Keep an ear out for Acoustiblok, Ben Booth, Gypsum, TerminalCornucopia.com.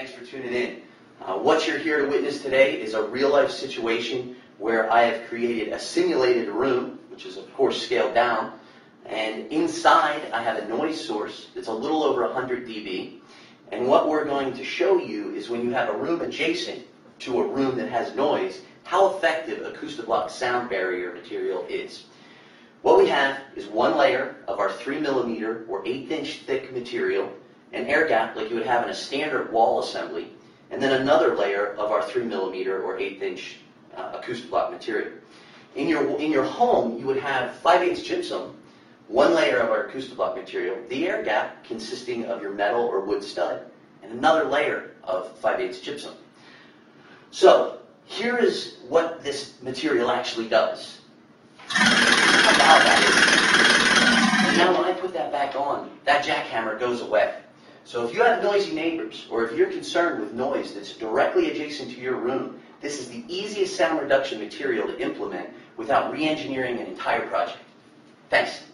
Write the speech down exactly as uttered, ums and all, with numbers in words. Thanks for tuning in. Uh, what you're here to witness today is a real-life situation where I have created a simulated room, which is of course scaled down, and inside I have a noise source that's a little over one hundred d B, and what we're going to show you is when you have a room adjacent to a room that has noise, how effective Acoustiblok sound barrier material is. What we have is one layer of our three millimeter or eighth inch thick material, an air gap like you would have in a standard wall assembly, and then another layer of our three millimeter or eighth inch uh, Acoustiblok material. In your, in your home, you would have five eighths gypsum, one layer of our Acoustiblok material, the air gap consisting of your metal or wood stud, and another layer of five eighths gypsum. So here is what this material actually does. How loud that is. And now when I put that back on, that jackhammer goes away. So if you have noisy neighbors, or if you're concerned with noise that's directly adjacent to your room, this is the easiest sound reduction material to implement without re-engineering an entire project. Thanks.